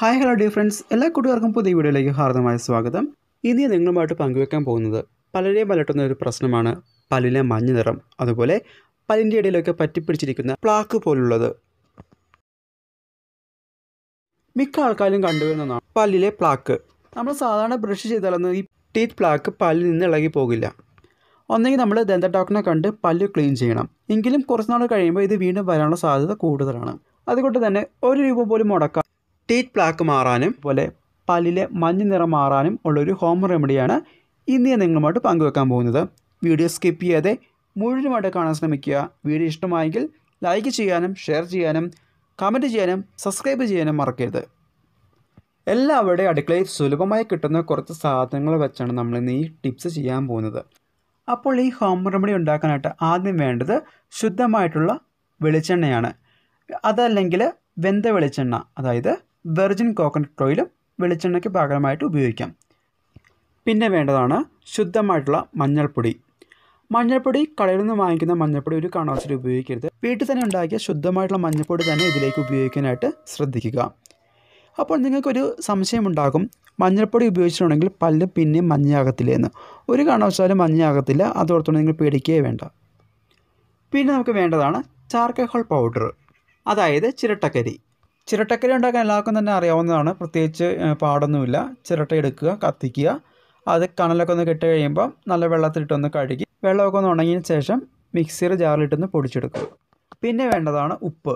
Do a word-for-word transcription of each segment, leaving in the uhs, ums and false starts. Hi, hello dear friends. Ella കൂട്ടുകാർക്കും പുതിയ വീഡിയോയിലേക്ക് ഹാർദമായ സ്വാഗതം. ഇനി ഞാൻ നിങ്ങളുമായിട്ട് പങ്കുവെക്കാൻ പോകുന്നത് പലരെയും അലട്ടുന്ന ഒരു പ്രശ്നമാണ് പല്ലിലെ മഞ്ഞ നിറം. അതുപോലെ പല്ലിന്റെ ഇടയിലൊക്കെ പറ്റിപ്പിടിച്ചിരിക്കുന്ന പ്ലാക്ക് പോലുള്ളത്. മിക്ക ആൾക്കാരും കണ്ടുവരുന്നതാണ് പല്ലിലെ പ്ലാക്ക്. നമ്മൾ സാധാരണ ബ്രഷ് ചെയ്താലൊന്നും ഈ ടീത്ത് പ്ലാക്ക് പല്ലിൽ നിന്ന് ഇളകി പോകില്ല. ഒന്നെങ്കിൽ നമ്മൾ ദന്ത ഡോക്ടറിനെ കണ്ട് പല്ല് ക്ലീൻ ചെയ്യണം. എങ്കിലും കുറച്ച് നാൾ കഴിയുമ്പോൾ ഇത് വീണ്ടും വരാനുള്ള സാധ്യത കൂടുതലാണ്. അതുകൊണ്ട് തന്നെ ഒരു രൂപ പോലും മുടക്കാം ടീത്ത് പ്ലാക്ക് മാറാനും അതുപോലെ പല്ലിലെ മഞ്ഞ നിറം മാറാനും ഉള്ളൊരു ഹോം റെമഡിയാണ് ഇന്ന് ഞാൻ നിങ്ങളുമായിട്ട് പങ്കുവെക്കാൻ പോകുന്നത്. വീഡിയോ സ്കിപ്പ് ചെയ്യാതെ മുഴുവനുമായിട്ട് കാണാൻ ശ്രമിക്കുക. വീഡിയോ ഇഷ്ടമായെങ്കിൽ ലൈക്ക് ചെയ്യാനും ഷെയർ ചെയ്യാനും കമൻറ്റ് ചെയ്യാനും സബ്സ്ക്രൈബ് ചെയ്യാനും മറക്കരുത്. എല്ലാവരുടെയും അടുക്കളയിൽ സുലഭമായി കിട്ടുന്ന കുറച്ച് സാധനങ്ങൾ വെച്ചാണ് നമ്മളിന്ന് ഈ ടിപ്സ് ചെയ്യാൻ പോകുന്നത്. അപ്പോൾ ഈ ഹോം റെമഡി ഉണ്ടാക്കാനായിട്ട് ആദ്യം വേണ്ടത് ശുദ്ധമായിട്ടുള്ള വെളിച്ചെണ്ണയാണ്. അതല്ലെങ്കിൽ വെന്ത വെളിച്ചെണ്ണ, അതായത് വെർജിൻ കോക്കനട്ട് ഓയിലും വെളിച്ചെണ്ണയ്ക്ക് പകരമായിട്ട് ഉപയോഗിക്കാം. പിന്നെ വേണ്ടതാണ് ശുദ്ധമായിട്ടുള്ള മഞ്ഞൾപ്പൊടി. മഞ്ഞൾപ്പൊടി കടയിൽ നിന്ന് വാങ്ങിക്കുന്ന മഞ്ഞൾപ്പൊടി ഒരു കാരണവശാലും ഉപയോഗിക്കരുത്. വീട്ടിൽ തന്നെ ഉണ്ടാക്കിയ ശുദ്ധമായിട്ടുള്ള മഞ്ഞൾപ്പൊടി തന്നെ ഇതിലേക്ക് ഉപയോഗിക്കാനായിട്ട് ശ്രദ്ധിക്കുക. അപ്പോൾ നിങ്ങൾക്കൊരു സംശയമുണ്ടാകും, മഞ്ഞൾപ്പൊടി ഉപയോഗിച്ചിട്ടുണ്ടെങ്കിൽ പല്ല് പിന്നെ മഞ്ഞയാകത്തില്ലേ എന്ന്. ഒരു കാരണവശാലും മഞ്ഞയാകത്തില്ല, അതോടൊപ്പം നിങ്ങൾ പേടിക്കുകയേ വേണ്ട. പിന്നെ നമുക്ക് വേണ്ടതാണ് ചാർക്കോൾ പൗഡർ, അതായത് ചിരട്ടക്കരി. ചിരട്ടക്കരി ഉണ്ടാക്കാൻ എല്ലാവർക്കും തന്നെ അറിയാവുന്നതാണ്, പ്രത്യേകിച്ച് പാടൊന്നുമില്ല. ചിരട്ട എടുക്കുക, കത്തിക്കുക, അത് കനലൊക്കെ ഒന്ന് കെട്ടി കഴിയുമ്പോൾ നല്ല വെള്ളത്തിലിട്ടൊന്ന് കഴുകി വെള്ളമൊക്കെ ഒന്ന് ഉണങ്ങിയതിന് ശേഷം മിക്സിയുടെ ജാറിലിട്ടൊന്ന് പൊടിച്ചെടുക്കുക. പിന്നെ വേണ്ടതാണ് ഉപ്പ്.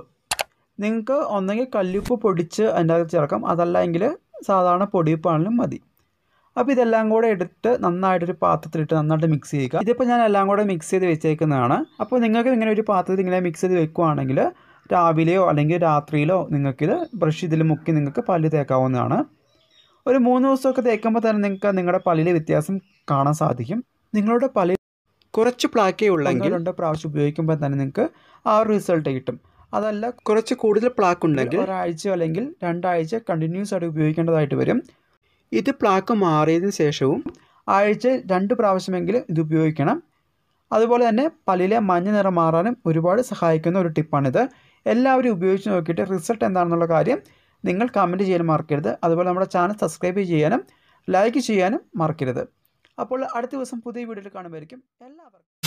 നിങ്ങൾക്ക് ഒന്നെങ്കിൽ കല്ലുപ്പ് പൊടിച്ച് അതിൻ്റെ അകത്ത് ചേർക്കാം, അതല്ലെങ്കിൽ സാധാരണ പൊടിയുപ്പാണെങ്കിലും മതി. അപ്പോൾ ഇതെല്ലാം കൂടെ എടുത്ത് നന്നായിട്ടൊരു പാത്രത്തിലിട്ട് നന്നായിട്ട് മിക്സ് ചെയ്യുക. ഇതിപ്പോൾ ഞാൻ എല്ലാം കൂടെ മിക്സ് ചെയ്ത് വെച്ചേക്കുന്നതാണ്. അപ്പോൾ നിങ്ങൾക്ക് ഇങ്ങനെ ഒരു പാത്രത്തിൽ ഇങ്ങനെ മിക്സ് ചെയ്ത് വെക്കുകയാണെങ്കിൽ രാവിലെയോ അല്ലെങ്കിൽ രാത്രിയിലോ നിങ്ങൾക്കിത് ബ്രഷ് ഇതിൽ മുക്കി നിങ്ങൾക്ക് പല്ല് തേക്കാവുന്നതാണ്. ഒരു മൂന്ന് ദിവസമൊക്കെ തേക്കുമ്പോൾ തന്നെ നിങ്ങൾക്ക് നിങ്ങളുടെ പല്ലിലെ വ്യത്യാസം കാണാൻ സാധിക്കും. നിങ്ങളുടെ പല്ല് കുറച്ച് പ്ലാക്കേ ഉള്ളെങ്കിൽ രണ്ട് പ്രാവശ്യം ഉപയോഗിക്കുമ്പോൾ തന്നെ നിങ്ങൾക്ക് ആ ഒരു റിസൾട്ട് കിട്ടും. അതല്ല, കുറച്ച് കൂടുതൽ പ്ലാക്ക് ഉണ്ടെങ്കിൽ ഒരാഴ്ച അല്ലെങ്കിൽ രണ്ടാഴ്ച കണ്ടിന്യൂസ് ആയിട്ട് ഉപയോഗിക്കേണ്ടതായിട്ട് വരും. ഇത് പ്ലാക്ക് മാറിയതിന് ശേഷവും ആഴ്ച രണ്ട് പ്രാവശ്യമെങ്കിൽ ഇത് ഉപയോഗിക്കണം. അതുപോലെ തന്നെ പല്ലിലെ മഞ്ഞ നിറം മാറാനും ഒരുപാട് സഹായിക്കുന്ന ഒരു ടിപ്പാണിത്. എല്ലാവരും ഉപയോഗിച്ച് നോക്കിയിട്ട് റിസൾട്ട് എന്താണെന്നുള്ള കാര്യം നിങ്ങൾ കമൻറ്റ് ചെയ്യാൻ മറക്കരുത്. അതുപോലെ നമ്മുടെ ചാനൽ സബ്സ്ക്രൈബ് ചെയ്യാനും ലൈക്ക് ചെയ്യാനും മറക്കരുത്. അപ്പോൾ അടുത്ത ദിവസം പുതിയ വീഡിയോയിൽ കാണുമായിരിക്കും. എല്ലാവർക്കും